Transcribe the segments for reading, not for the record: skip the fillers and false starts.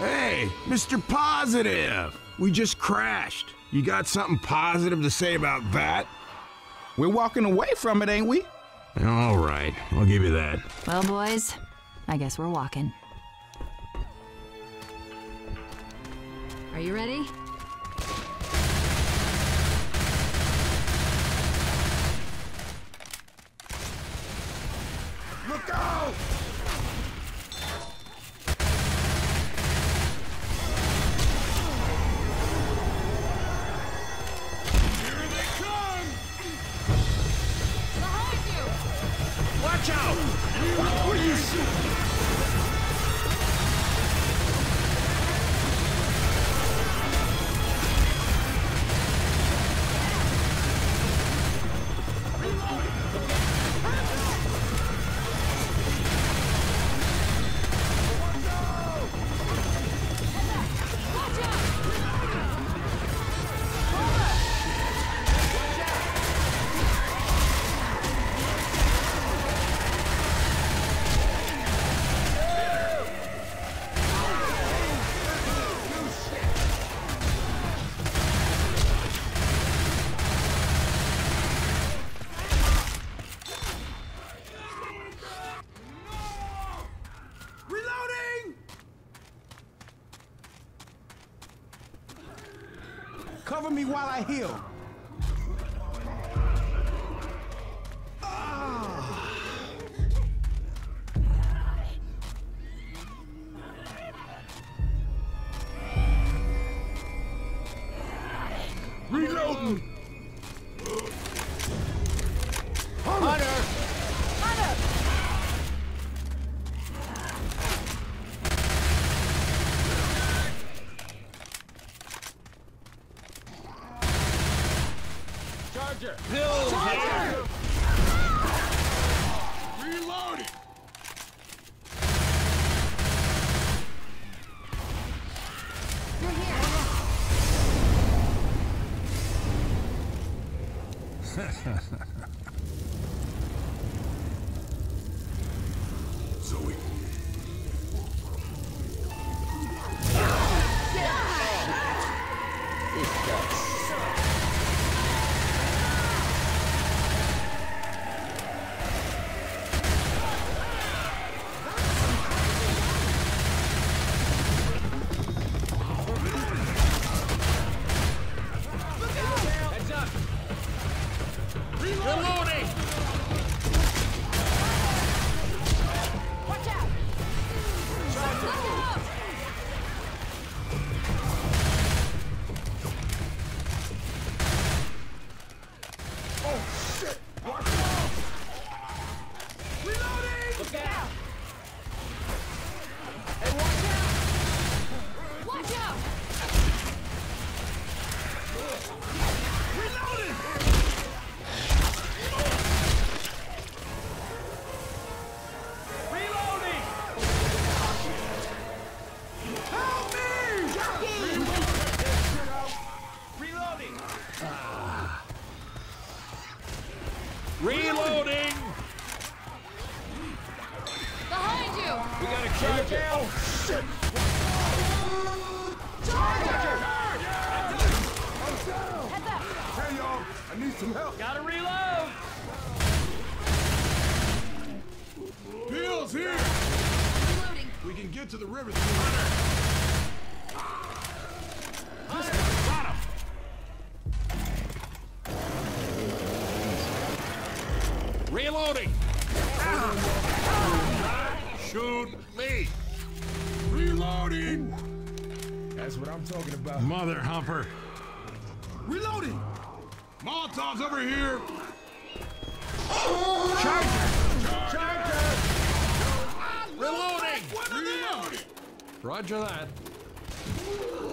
Hey, Mr. Positive! We just crashed. You got something positive to say about that? We're walking away from it, ain't we? All right, I'll give you that. Well, boys, I guess we're walking. Are you ready? Look out! Watch out! What are you Cover me while I heal. Reloading. Charger! Bill! Charger! Reload it! You're here! Zoe! Reloading! Behind you! We got a charger! Oh, shit! Charger! Heads up! Heads up! Hey, y'all! I need some help! Gotta reload! Bill's here! Reloading! We can get to the river through Hunter! Hunter! Got him! Reloading! Shoot me! Reloading! That's what I'm talking about. Mother humper. Reloading! Molotov's over here! Oh. Charger! Charger! Charger. Reloading! Reloading! Roger that.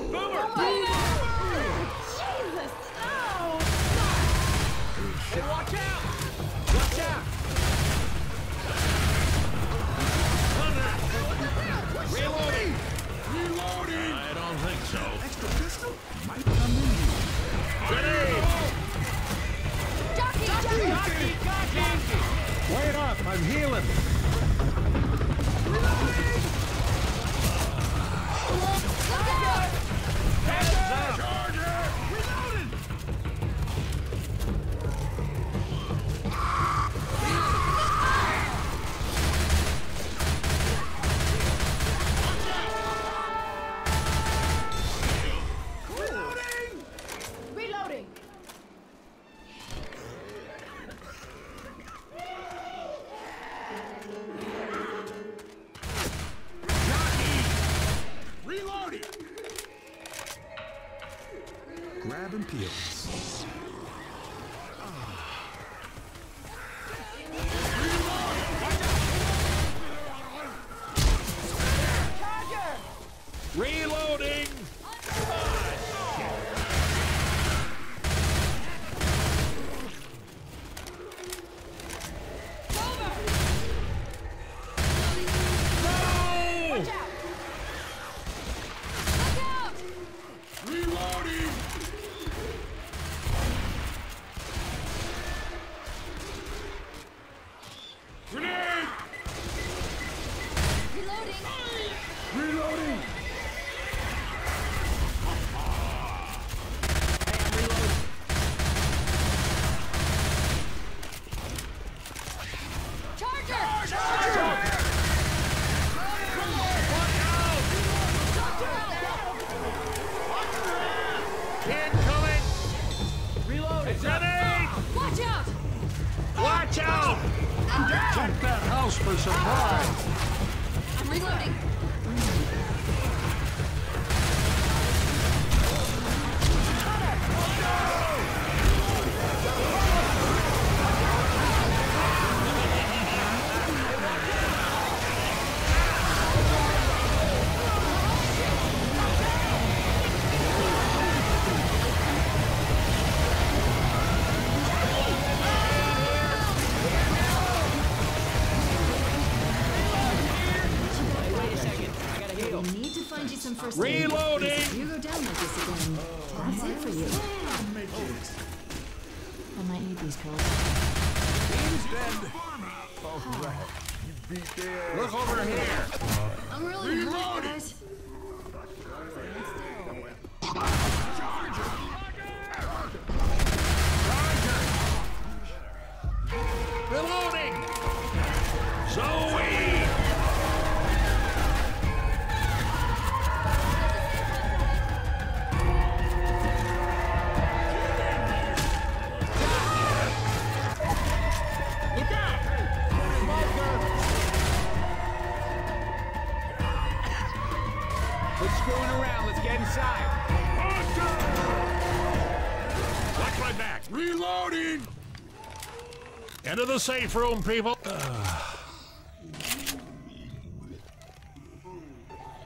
Boomer! Oh Boomer. Jesus! Oh! Hey, watch out! Watch out! Reloading! Reloading! I don't think so. Extra pistol? Might come in. Grenade! Jockey! Jockey! Jockey! Jockey! Wait up! I'm healing! Reloading! crab and peels. Reloading! Reloading! You go down like this again. That's it for you. I might need these pills. Alright. You beat there. Look over here. I'm really reloading, guys. Charger! Charger! Reloading! Zoe! Inside. Hunter! Watch my back. Reloading! Into the safe room, people.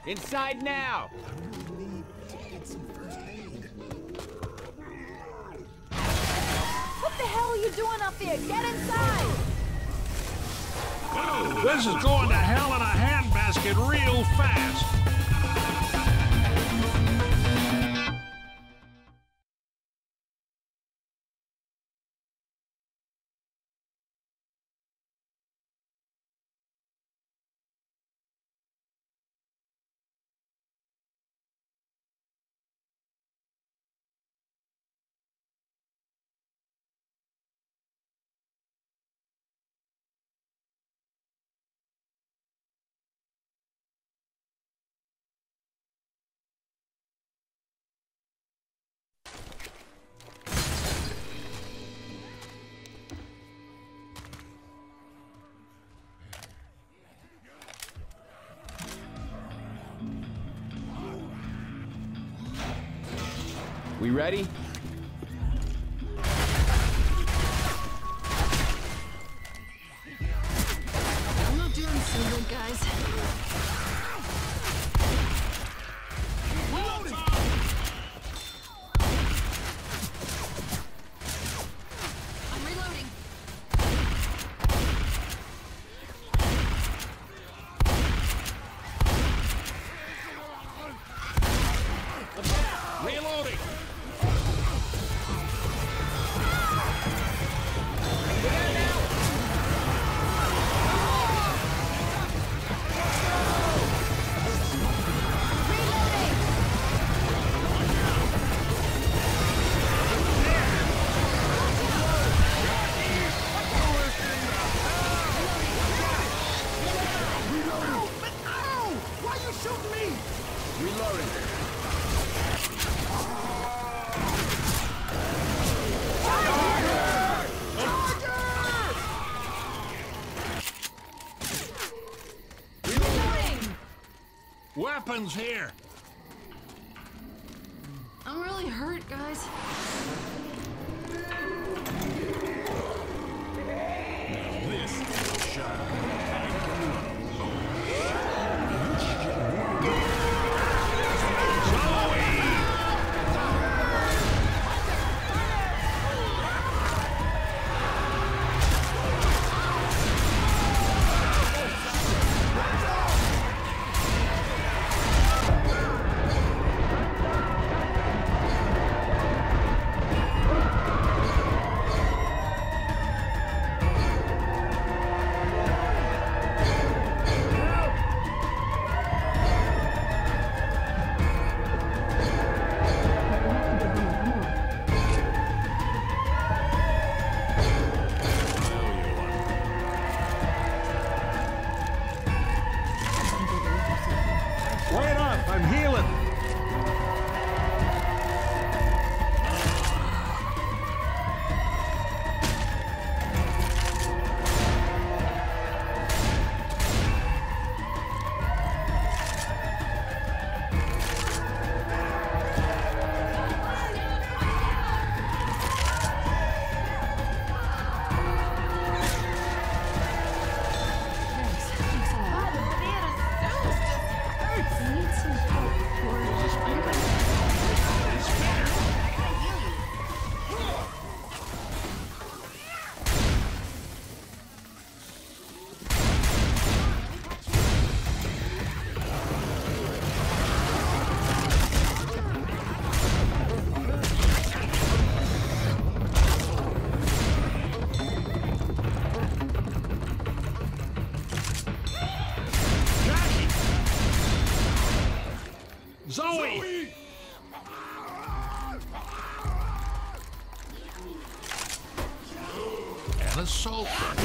Inside now. I really need to get some first aid. What the hell are you doing up there? Get inside! Whoa, this is going to hell in a handbasket real fast. We ready? I'm not doing so good, guys. I'm really hurt, guys. Now this is a shot. Zoe! An assault rifle.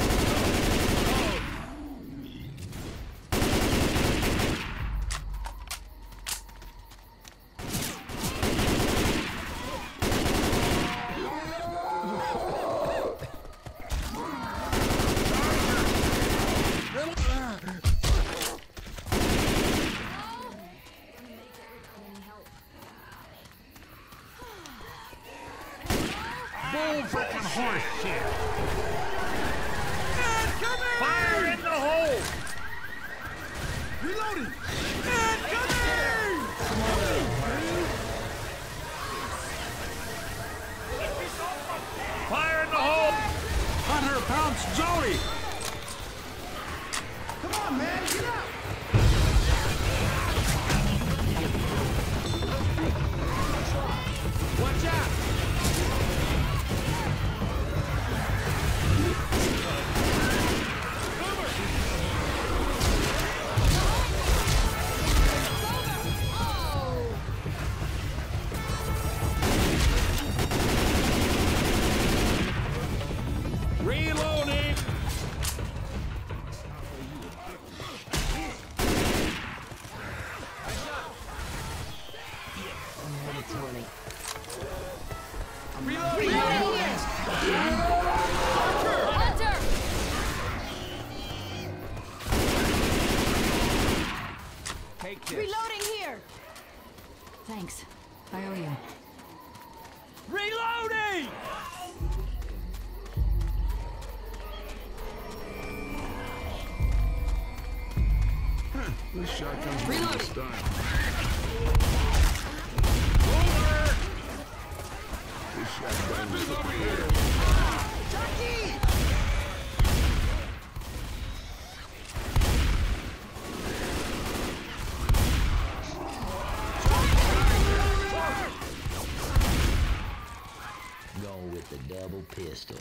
Pistol.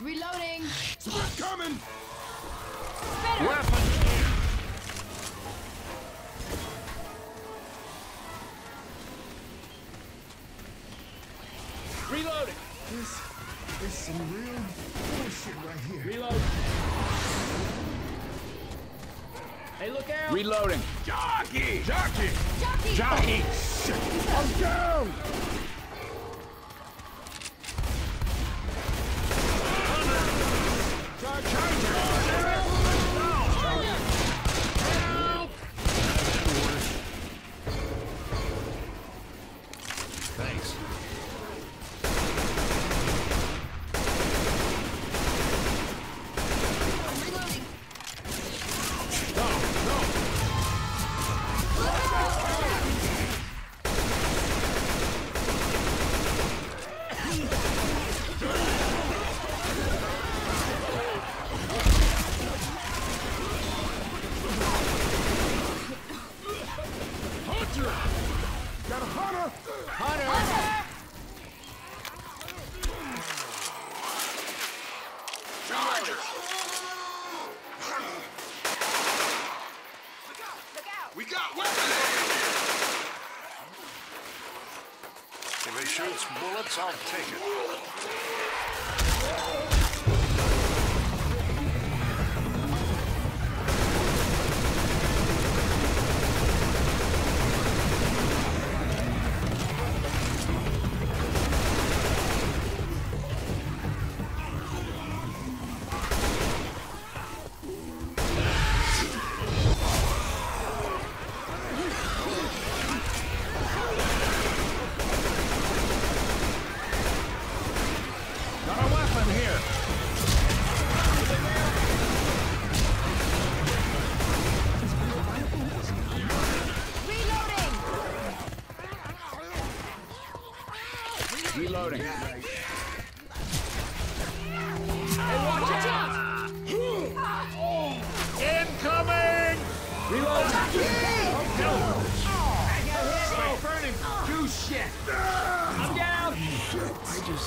Reloading. It's coming. Better. Weapon. Reloading. This is some real bullshit right here. Reload. Hey, look out. Reloading. Jockey. Jockey. Jockey. Jockey. I'm down. Charger! Got a Hunter! Charger! Look out! We got weapons! If he shoots bullets, I'll take it. Reloading. Hey, watch out! Incoming! Reload! No! I got hit by burning. Do shit! I'm down! I just...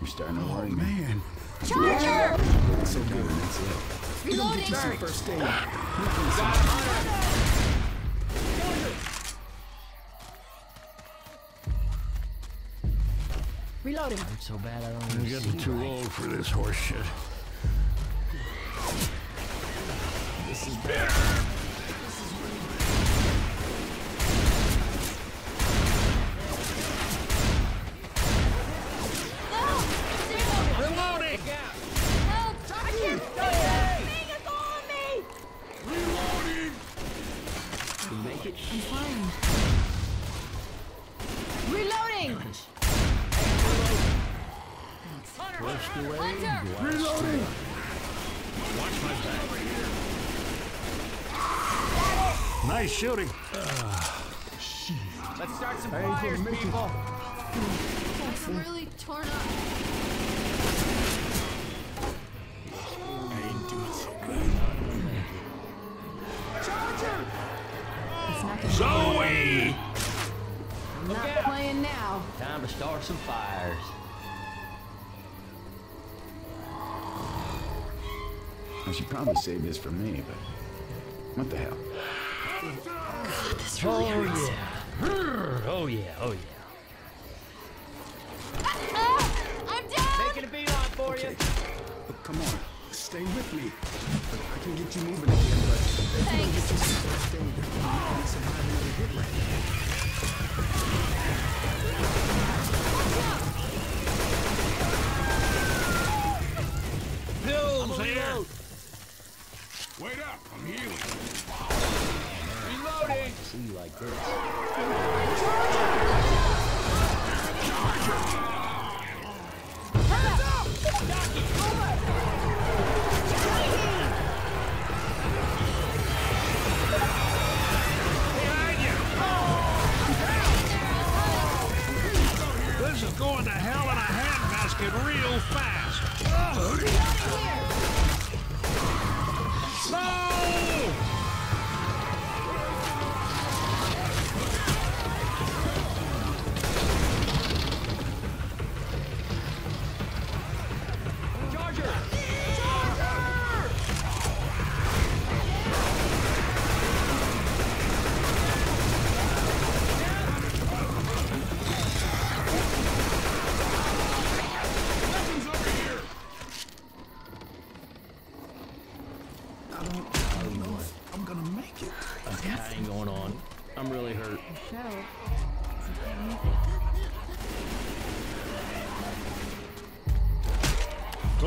You're starting to worry, man. Charger! That's so good. That's it. Reloading! First aid. Reloading. It's so bad I don't. I'm getting too old for this horse shit. This is bitter. This is really bad. Reloading. Help! I can't do anything. It's on me. Reloading. To make it, I'm fine. Reloading. Nice. Pushed away, reloading! Watch my back. Nice shooting. Shit. Let's start some fires, people. I'm really torn up. I ain't doing so good. Charger! Zoe! I'm not playing now. Time to start some fires. I should probably save this for me, but what the hell? God, this really hurts. Yeah. Oh yeah. I'm down. Making a beeline for you. But come on, stay with me. I can get you moving again, but thanks. Stay with me. I'm surviving really good right now. Pills here. Wait up, I'm healing. Reloading! See you like this. Charger! Hands up! Jockey, over! Behind you! This is going to hell in a handbasket real fast. Out of here! No! Charger!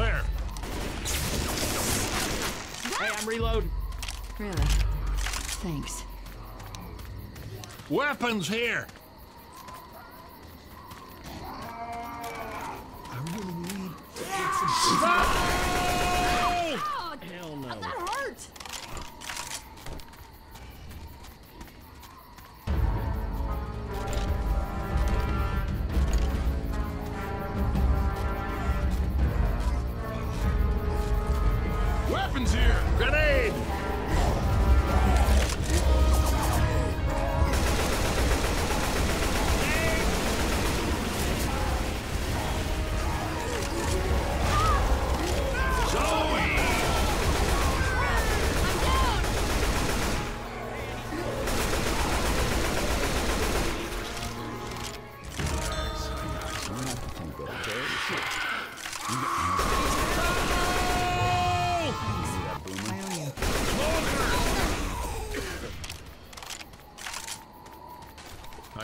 Clear. Hey, I'm reloading. Really? Thanks. Weapons here. I really need to get some stuff. Hell no. I'm not hurt. Here! Grenade!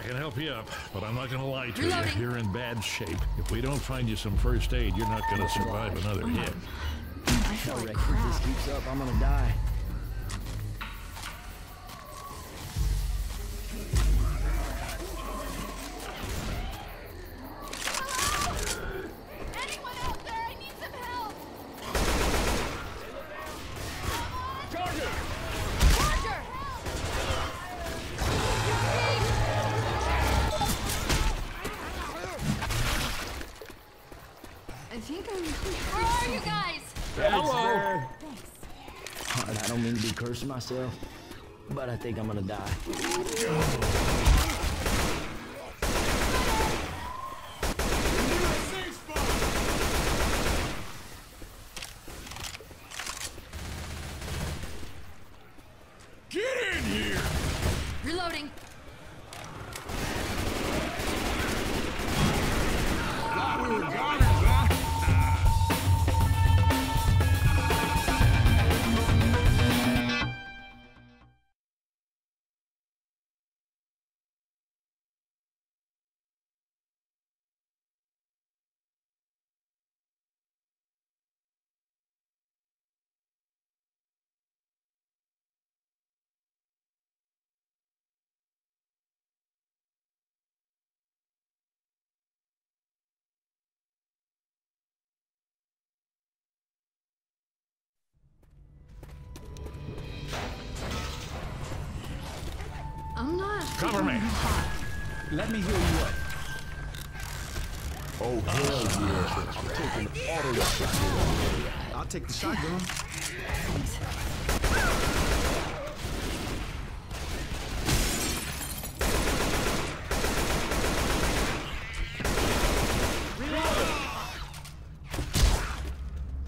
can help you up, but I'm not gonna lie to you. You're in bad shape. If we don't find you some first aid, you're not gonna survive another hit. I feel like crap. If this keeps up, I'm gonna die. Myself, but I think I'm gonna die. Get in here! Reloading. Cover me. Let me heal you up. Oh, hell yeah. I'll take the shotgun.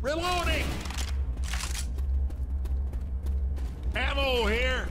Reloading! Ammo here!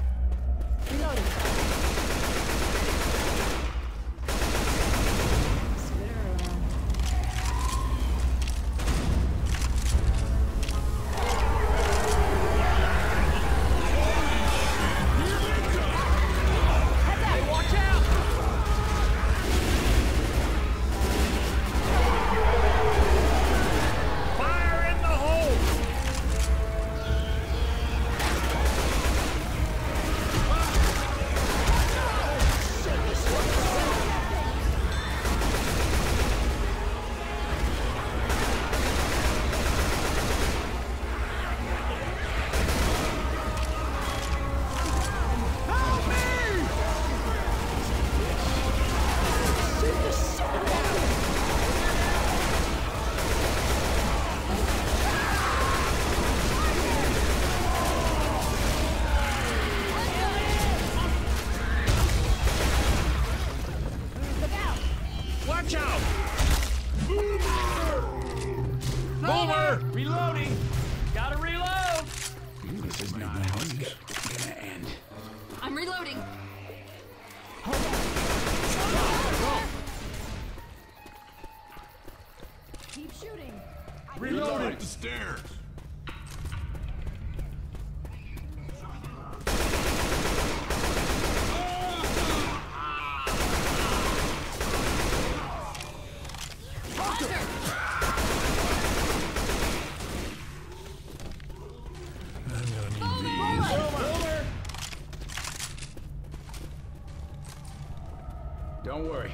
Don't worry.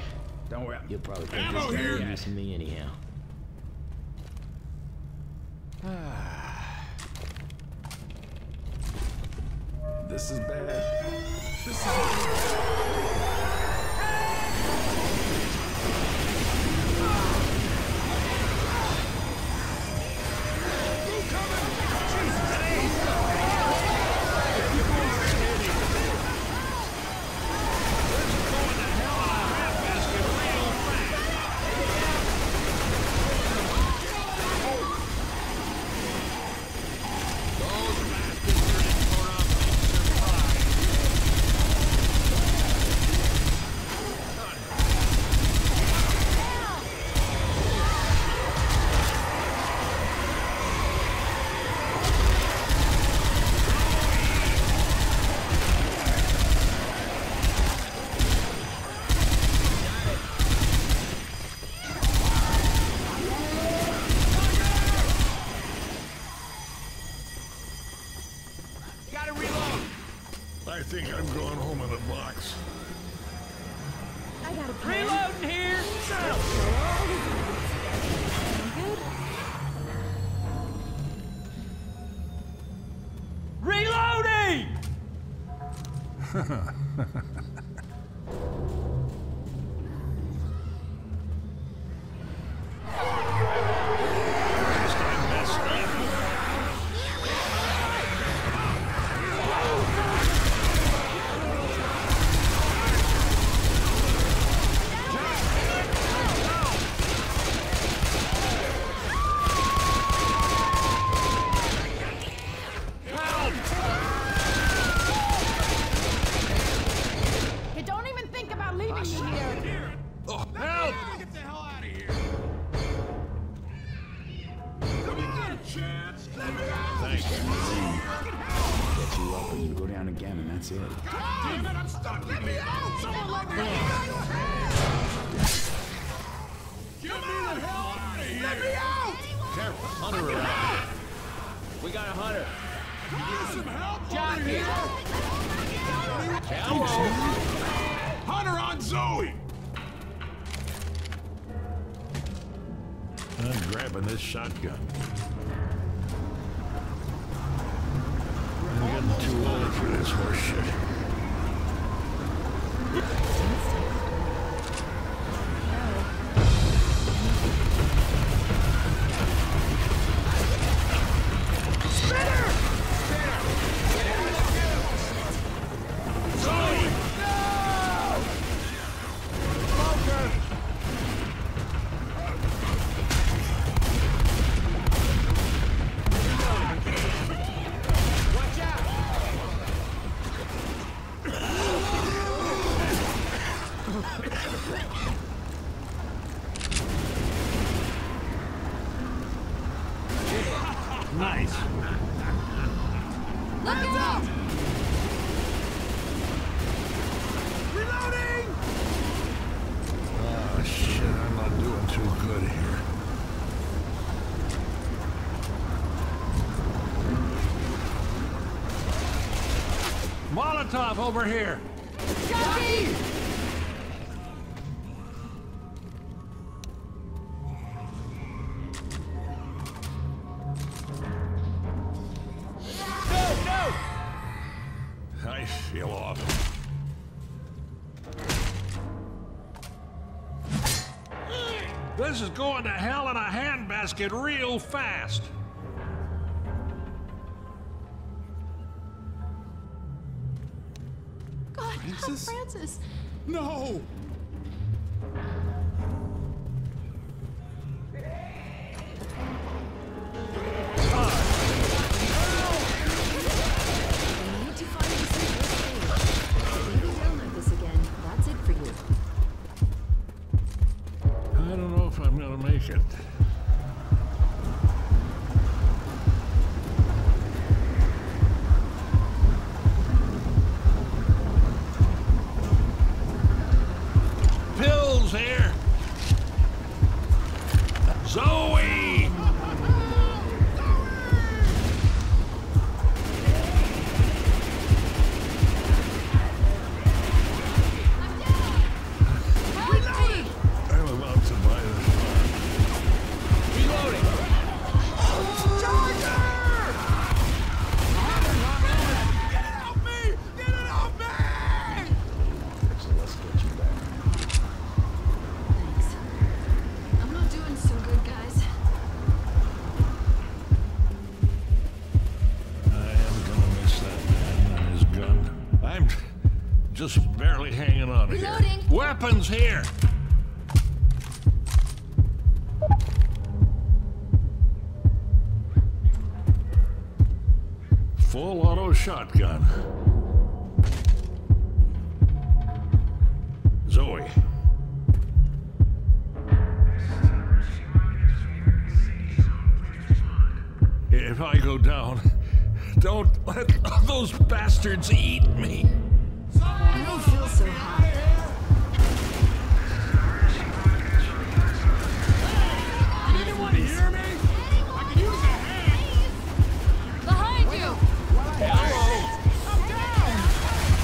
You'll probably think this guy is asking me anyhow. This is bad. This is bad. I think I'm going home in a box. I got a plan. Reloading here. Good. Reloading. Molotov over here. Jockey! No! I feel awful. This is going to hell in a handbasket real fast. Francis. No! Weapons here! Full auto shotgun. Zoe. If I go down, don't let those bastards eat me. I don't feel so hot. Behind you! Hello! I'm down!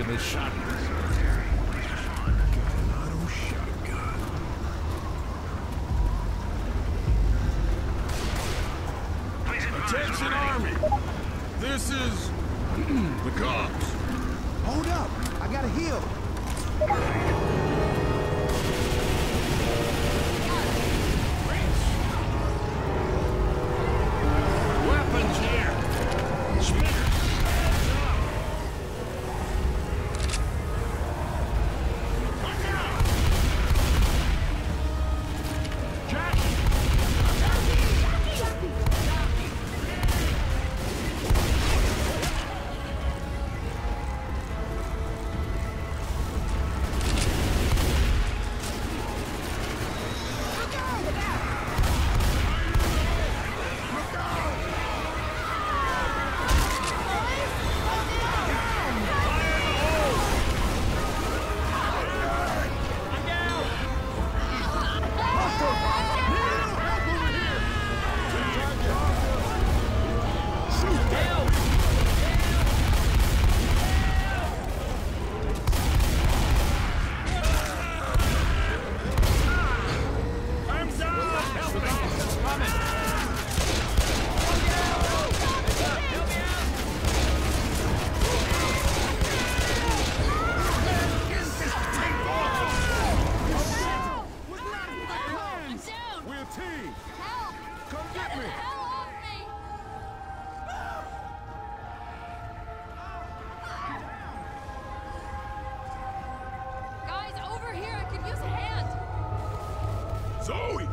in his shotgun. Attention army! This is the cops. Hold up! I gotta heal! Weapons here! Spinners! Hands up! Watch out! Jockey! Zoe!